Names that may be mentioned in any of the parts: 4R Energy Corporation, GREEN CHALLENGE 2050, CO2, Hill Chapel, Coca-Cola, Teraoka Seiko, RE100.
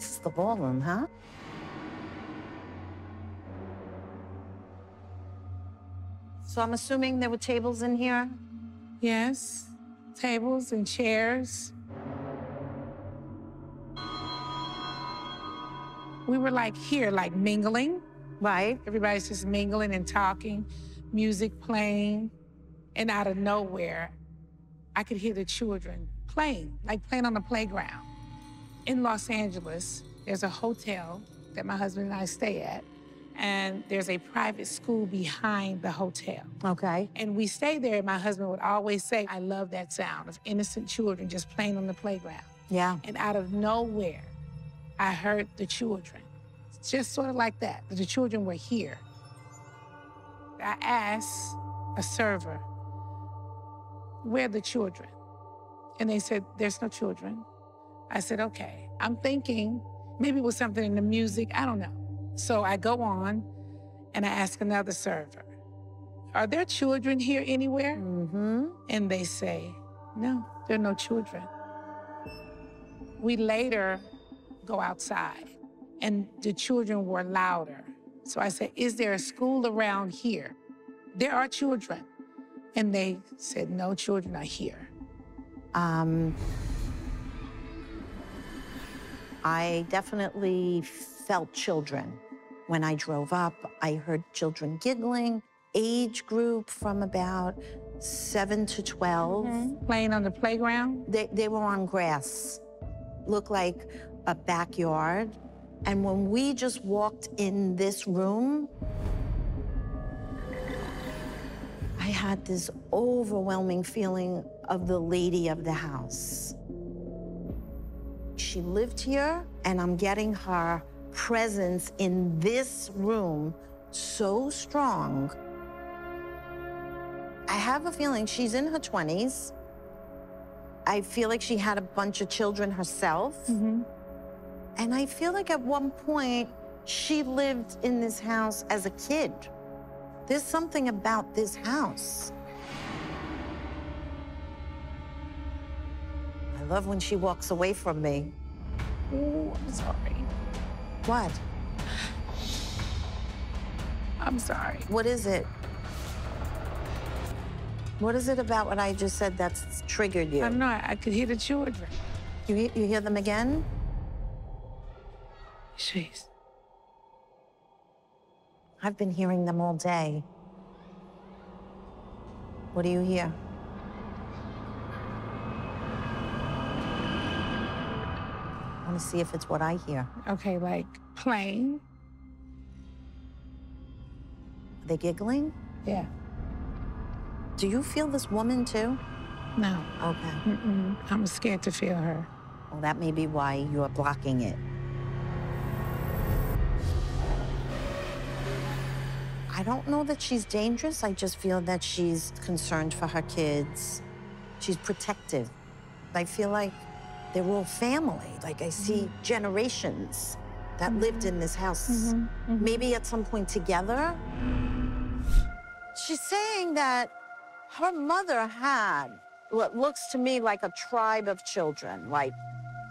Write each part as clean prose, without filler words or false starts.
This is the ballroom, huh? So I'm assuming there were tables in here? Yes, tables and chairs. We were like here, like mingling. Right. Everybody's just mingling and talking, music playing. And out of nowhere, I could hear the children playing, like playing on the playground. In Los Angeles, there's a hotel that my husband and I stay at, and there's a private school behind the hotel. Okay. And we stay there, and my husband would always say, I love that sound of innocent children just playing on the playground. Yeah. And out of nowhere, I heard the children. It's just sort of like that. The children were here. I asked a server, where are the children? And they said, there's no children. I said, okay. I'm thinking maybe it was something in the music, I don't know. So I go on and I ask another server, are there children here anywhere? Mm-hmm. And they say, no, there are no children. We later go outside and the children were louder. So I said, is there a school around here? There are children. And they said, no children are here. I definitely felt children. When I drove up, I heard children giggling, age group from about 7 to 12. Mm-hmm. Playing on the playground? They were on grass. Looked like a backyard. And when we just walked in this room, I had this overwhelming feeling of the lady of the house. She lived here, and I'm getting her presence in this room so strong. I have a feeling she's in her 20s. I feel like she had a bunch of children herself. Mm-hmm. And I feel like at one point, she lived in this house as a kid. There's something about this house. I love when she walks away from me. Oh, I'm sorry. What? I'm sorry. What is it? What is it about what I just said that's triggered you? I don't know. I could hear the children. You hear them again? Jeez. I've been hearing them all day. What do you hear? I want to see if it's what I hear. Okay, like playing. Are they giggling? Yeah. Do you feel this woman too? No. Okay. Mm-mm. I'm scared to feel her. Well, that may be why you are blocking it. I don't know that she's dangerous. I just feel that she's concerned for her kids. She's protective. I feel like they're all family. Like I see mm-hmm. generations that mm-hmm. lived in this house, mm-hmm. Mm-hmm. maybe at some point together. She's saying that her mother had what looks to me like a tribe of children, like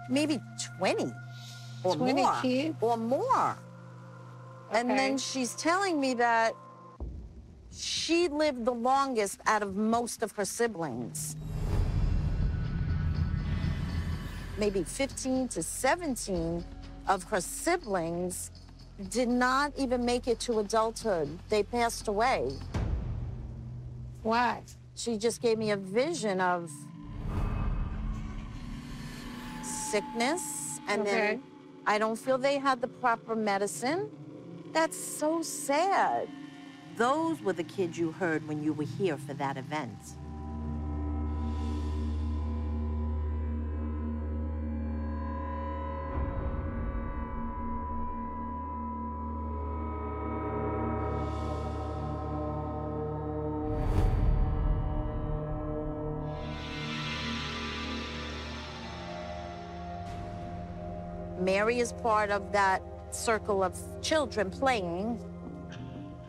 maybe 20 or 20 more. Kids? Or more. Okay. And then she's telling me that she lived the longest out of most of her siblings. Maybe 15 to 17 of her siblings did not even make it to adulthood. They passed away. What? She just gave me a vision of sickness. And okay. then I don't feel they had the proper medicine. That's so sad. Those were the kids you heard when you were here for that event. Mary is part of that circle of children playing.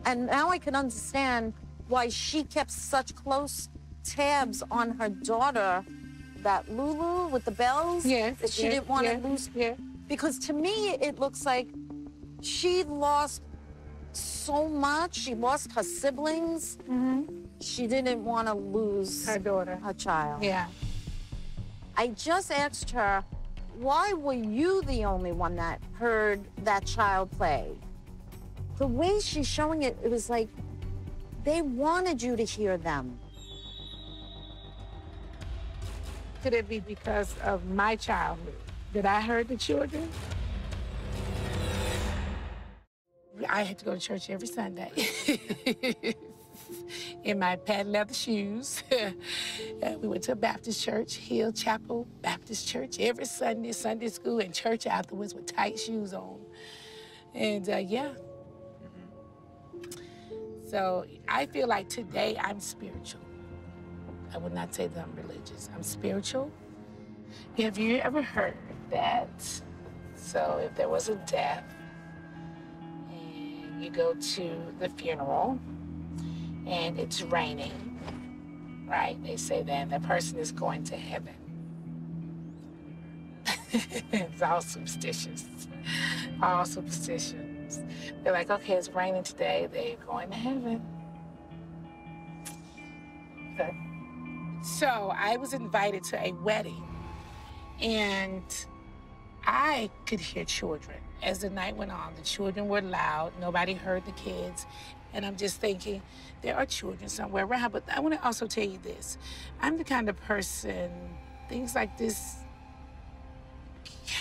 And now I can understand why she kept such close tabs on her daughter, that Lulu with the bells. Yes. That she didn't want to lose. Yeah. Because to me, it looks like she lost so much. She lost her siblings. Mm-hmm. She didn't want to lose her daughter, her child. Yeah. I just asked her, why were you the only one that heard that child play? The way she's showing it, it was like they wanted you to hear them. Could it be because of my childhood that I heard the children? I had to go to church every Sunday in my patent leather shoes. We went to a Baptist church, Hill Chapel Baptist Church, every Sunday, Sunday school and church afterwards with tight shoes on. And yeah. So I feel like today I'm spiritual. I would not say that I'm religious. I'm spiritual. Have you ever heard that? So if there was a death, and you go to the funeral, and it's raining, right? They say that the person is going to heaven. It's all superstitious, all superstitions. They're like, okay, it's raining today. They're going to heaven. Okay. So I was invited to a wedding, and I could hear children. As the night went on, the children were loud. Nobody heard the kids. And I'm just thinking, there are children somewhere around. But I want to also tell you this. I'm the kind of person, things like this,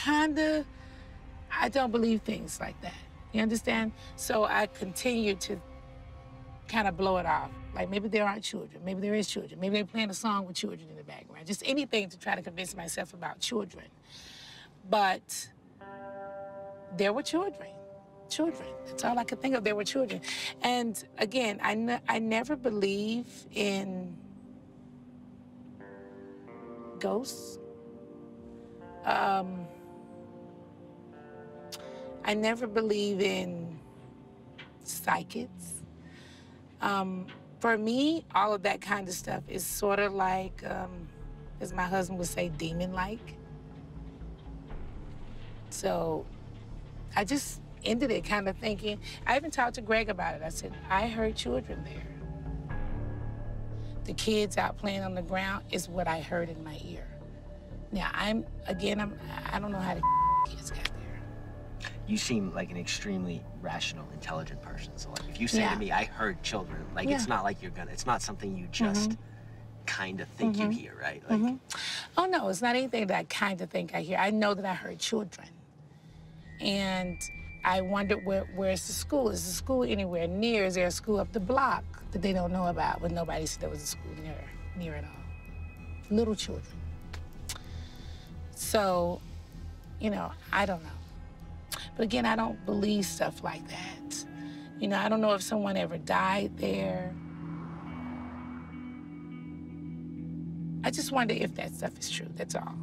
kind of, I don't believe things like that. You understand? So I continue to kind of blow it off. Like, maybe there aren't children. Maybe there is children. Maybe they're playing a song with children in the background. Just anything to try to convince myself about children. But there were children. Children. That's all I could think of. There were children. And, again, I never believe in ghosts. I never believe in psychics. For me, all of that kind of stuff is sort of like, as my husband would say, demon-like. So I just ended it kind of thinking, I even talked to Greg about it. I said, I heard children there. The kids out playing on the ground is what I heard in my ear. Now, I don't know how the kids got there. You seem like an extremely rational, intelligent person. So like, if you say to me, I heard children, like it's not like you're gonna, it's not something you just kind of think you hear, right? Like, oh no, it's not anything that I kind of think I hear. I know that I heard children. And I wondered, where's the school? Is the school anywhere near? Is there a school up the block that they don't know about when nobody said there was a school near at all? Little children. So, you know, I don't know. But again, I don't believe stuff like that. You know, I don't know if someone ever died there. I just wonder if that stuff is true, that's all.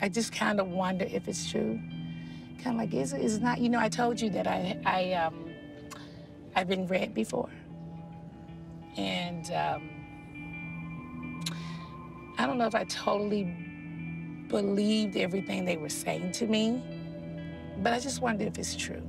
I just kind of wonder if it's true. Kind of like, is it not? You know, I told you that I've been read before. And I don't know if I totally believed everything they were saying to me, but I just wonder if it's true.